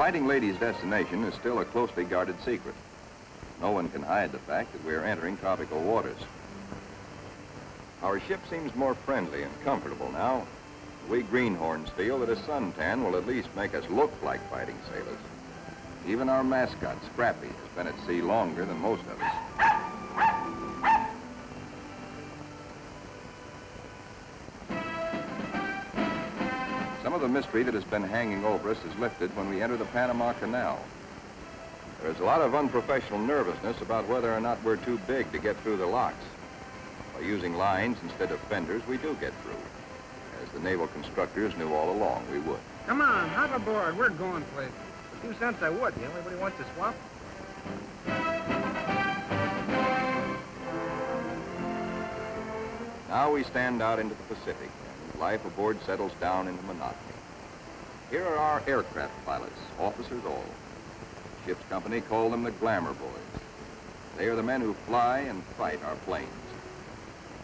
Fighting Lady's destination is still a closely guarded secret. No one can hide the fact that we're entering tropical waters. Our ship seems more friendly and comfortable now. We greenhorns feel that a suntan will at least make us look like fighting sailors. Even our mascot, Scrappy, has been at sea longer than most of us. Some of the mystery that has been hanging over us is lifted when we enter the Panama Canal. There is a lot of unprofessional nervousness about whether or not we're too big to get through the locks. By using lines instead of fenders, we do get through. As the naval constructors knew all along, we would. Come on, hop aboard. We're going places. 2 cents I would. You know, anybody wants to swap? Now we stand out into the Pacific, and life aboard settles down into monotony. Here are our aircraft pilots, officers all. The ship's company call them the Glamour Boys. They are the men who fly and fight our planes.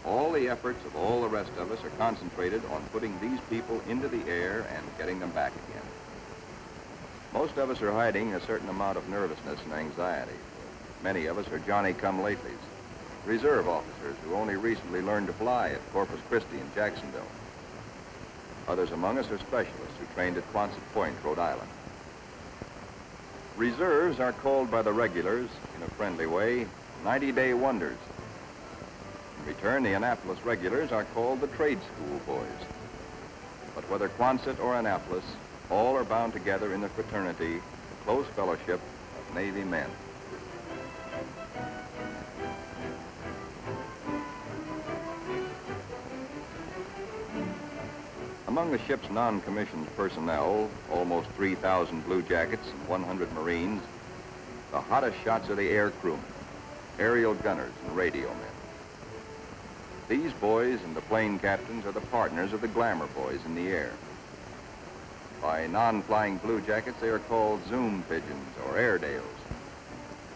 All the efforts of all the rest of us are concentrated on putting these people into the air and getting them back again. Most of us are hiding a certain amount of nervousness and anxiety. Many of us are Johnny-come-latelys, reserve officers who only recently learned to fly at Corpus Christi and Jacksonville. Others among us are specialists who trained at Quonset Point, Rhode Island. Reserves are called by the regulars, in a friendly way, 90-day wonders. In return, the Annapolis regulars are called the trade school boys. But whether Quonset or Annapolis, all are bound together in the fraternity, the close fellowship of Navy men. Among the ship's non-commissioned personnel, almost 3,000 blue jackets and 100 Marines, the hottest shots are the air crewmen, aerial gunners and radio men. These boys and the plane captains are the partners of the Glamour Boys in the air. By non-flying blue jackets, they are called Zoom Pigeons or Airedales.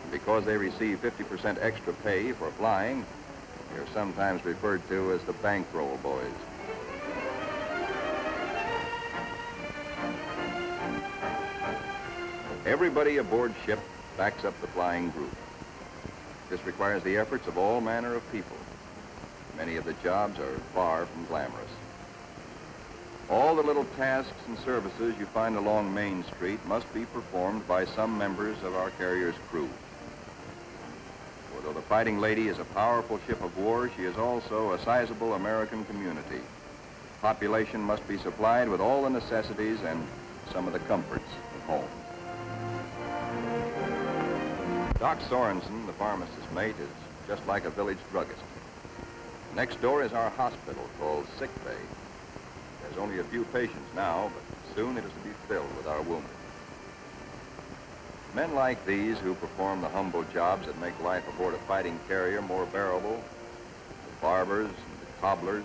And because they receive 50% extra pay for flying, they are sometimes referred to as the Bankroll Boys. Everybody aboard ship backs up the flying group. This requires the efforts of all manner of people. Many of the jobs are far from glamorous. All the little tasks and services you find along Main Street must be performed by some members of our carrier's crew. For though the Fighting Lady is a powerful ship of war, she is also a sizable American community. Population must be supplied with all the necessities and some of the comforts of home. Doc Sorensen, the pharmacist mate, is just like a village druggist. Next door is our hospital called Sick Bay. There's only a few patients now, but soon it is to be filled with our wounded. Men like these who perform the humble jobs that make life aboard a fighting carrier more bearable, the barbers and the cobblers,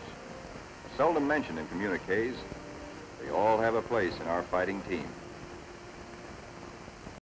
seldom mentioned in communiques, they all have a place in our fighting team.